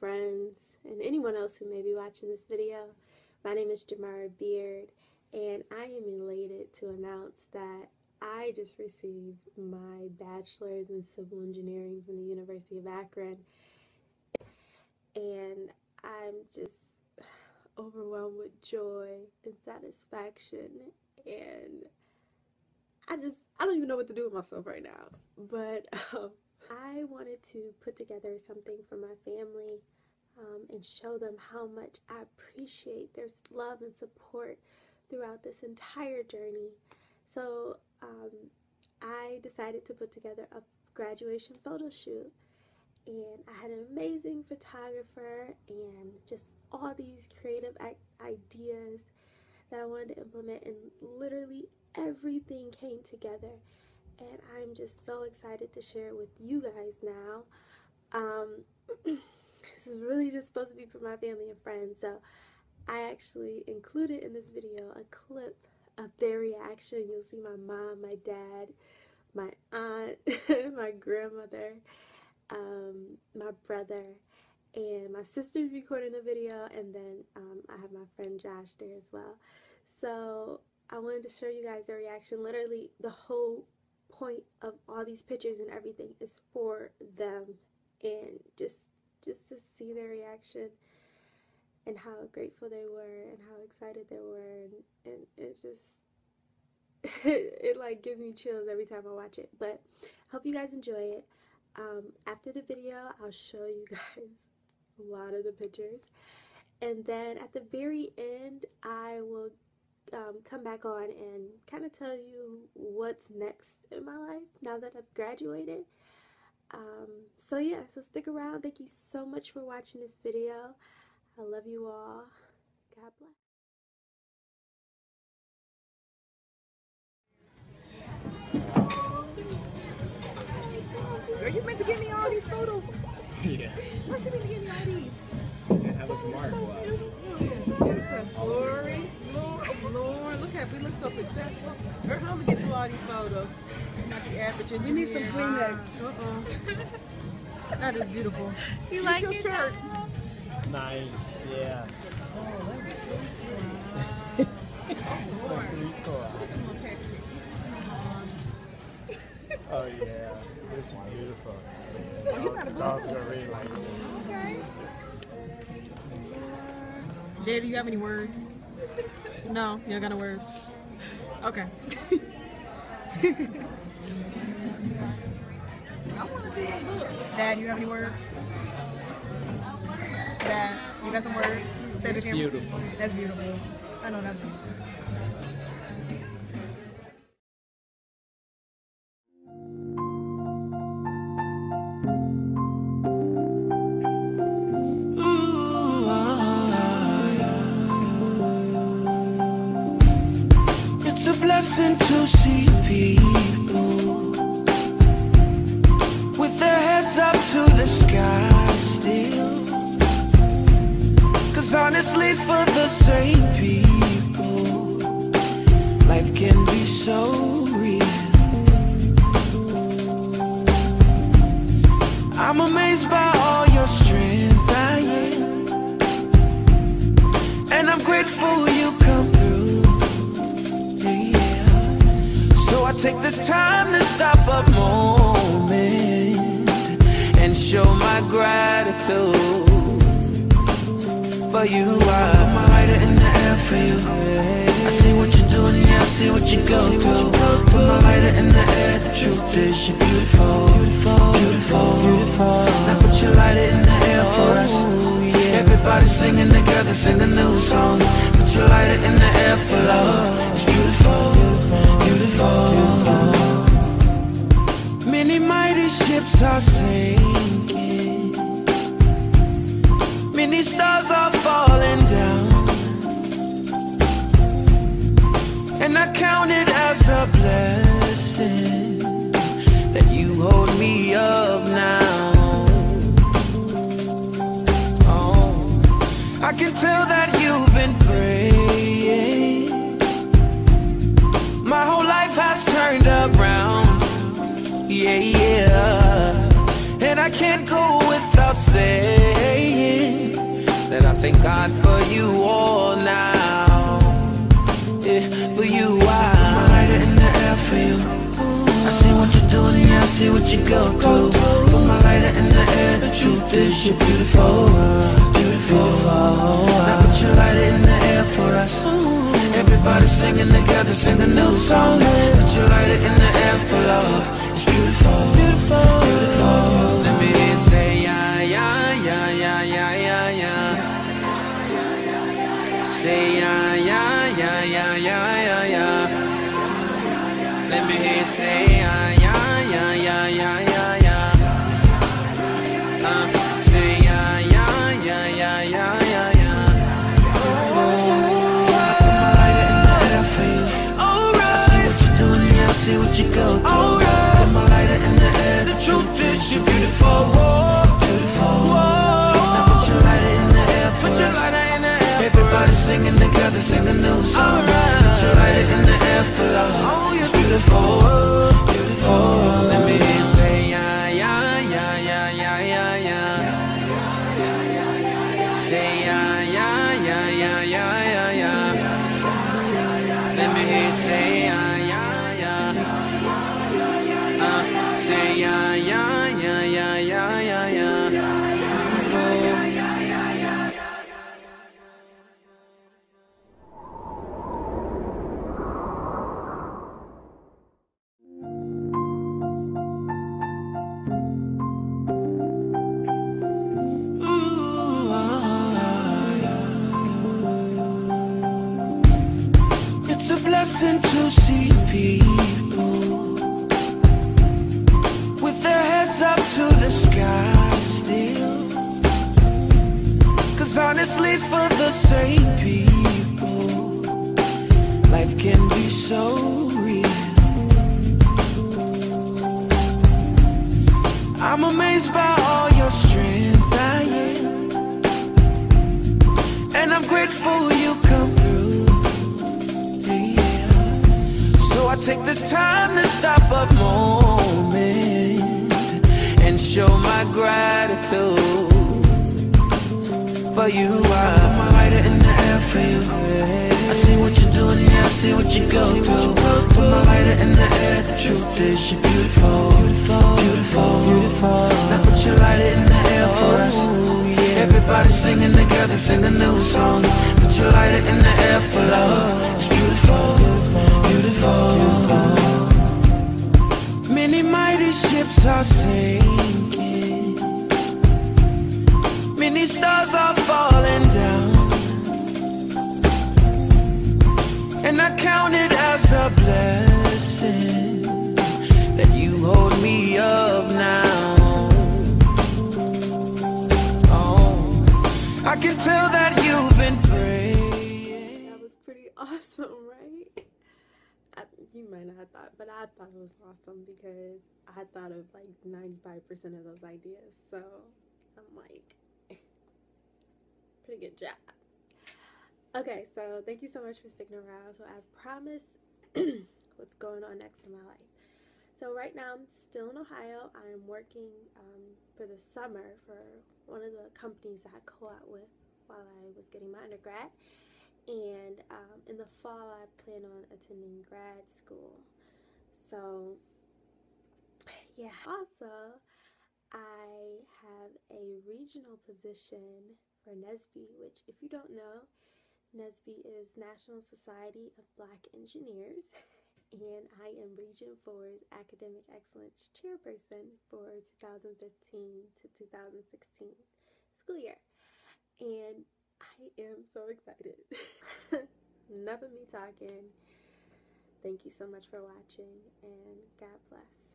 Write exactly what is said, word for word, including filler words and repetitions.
friends, and anyone else who may be watching this video. My name is Jamara Beard, and I am elated to announce that I just received my bachelor's in civil engineering from the University of Akron, and I'm just overwhelmed with joy and satisfaction, and I just, I don't even know what to do with myself right now, but um, I wanted to put together something for my family um, and show them how much I appreciate their love and support throughout this entire journey. So um, I decided to put together a graduation photo shoot, and I had an amazing photographer and just all these creative ideas that I wanted to implement, and literally everything came together, and I'm just so excited to share it with you guys now. Um, this is really just supposed to be for my family and friends, so I actually included in this video a clip of their reaction. You'll see my mom, my dad, my aunt, my grandmother, um, my brother, and my sister's recording the video, and then um, I have my friend Josh there as well. So I wanted to show you guys their reaction. Literally the whole point of all these pictures and everything is for them, and just just to see their reaction and how grateful they were and how excited they were, and, and it just it, it like gives me chills every time I watch it. But hope you guys enjoy it. Um, after the video I'll show you guys a lot of the pictures, and then at the very end I will Um, come back on and kind of tell you what's next in my life now that I've graduated. Um, so yeah, so stick around. Thank you so much for watching this video. I love you all. God bless. Are you meant to give me all these photos? Yeah. Why are you meant to give me all these? Yeah, have a tomorrow. Lord, look at, we look so successful. We're home to get through all these photos. Not the average engineer. You need some Kleenex. Uh-uh. That is beautiful. You, you like your it shirt? Though? Nice, yeah. Oh, that is so cool. Oh, Lord. Oh, yeah. This is beautiful. Oh, you got a blue like okay. Jay, do you have any words? No, you don't got no words. Okay. I want to see your books. Dad, you have any words? Dad, you got some words? Say it's beautiful. That's beautiful. I know that. Blessing to see people with their heads up to the sky still, 'cause honestly for the same people life can be so real. I'm amazed by all your strength, I am, and I'm grateful you come. I take this time to stop a moment and show my gratitude for you. I put my lighter in the air for you. I see what you're doing, yeah, I see what you go through. Put my lighter in the air, the truth is you're beautiful, beautiful, beautiful, beautiful. Now put your lighter in the air for us. Everybody singing together, sing a new song. Put your lighter in the air for love. It's beautiful. Beautiful. Many mighty ships are sinking, many stars are falling down, and I count it as a blessing that you hold me up now. Oh, I can tell that you've been praying. My whole life has turned around, yeah, yeah, and I can't go without saying thank God for you all now. Yeah, for you I I'm lighter in the air for you. I see what you're doing, yeah, I see what you go through. Put my lighter in the air, the truth is you're beautiful, beautiful. Now put your lighter in the air for us. Everybody singing together, sing a new song. Put your lighter in the air for love. It's beautiful, beautiful, beautiful. Let me hear you say yeah, yeah, yeah, yeah, yeah, yeah, yeah. Say yeah, yeah, yeah, yeah, yeah, yeah, yeah. Let me hear you say yeah, yeah, yeah, yeah, yeah, yeah, yeah. Uh, say yeah, yeah, yeah, yeah, yeah, yeah, yeah. Oh, I put my lighter in the air for you. Alright. I see what you're doing, yeah, I see what you go through. Alright. My lighter in the air, the truth is you're beautiful, beautiful. Now put your lighter in the air for us. Everybody singing together, sing a new song. Put your lighter in the air for love. It's beautiful, beautiful. Let me hear you say yeah, yeah, yeah, yeah, yeah, yeah, yeah. Say yeah, yeah, yeah, yeah, yeah, yeah, yeah. Let me hear you say yeah. Say yeah, yeah, yeah, yeah, yeah, yeah, yeah, yeah, yeah, yeah, yeah. It's a blessing to see people up to the sky still, cause honestly for the same people life can be so real. I'm amazed by all your strength I am, and I'm grateful you come through, yeah. So I take this time to stop a moment and show my gratitude for you. I put my lighter in the air for you. I see what you're doing, yeah, I see what you go through. Put my lighter in the air, the truth is you're beautiful, beautiful, beautiful, beautiful. Now put your lighter in the air for us. Everybody singing together, sing a new song. Put your lighter in the air for love. It's beautiful, beautiful, beautiful. Many mighty ships are sinking, many stars are falling down, and I count it as a blessing that you hold me up now. Oh, I can tell that you've been praying. That was pretty awesome, right? You might not have thought, but I thought it was awesome because I thought of like ninety-five percent of those ideas. So I'm like, pretty good job. Okay, so thank you so much for sticking around. So as promised, what's going on next in my life? So right now I'm still in Ohio. I'm working um, for the summer for one of the companies that I co-op with while I was getting my undergrad. And um, in the fall, I plan on attending grad school. So, yeah. Also, I have a regional position for N S B E, which, if you don't know, N S B E is National Society of Black Engineers. And I am Region four's Academic Excellence Chairperson for two thousand fifteen to two thousand sixteen school year. And I am so excited. Enough of me talking. Thank you so much for watching, and God bless.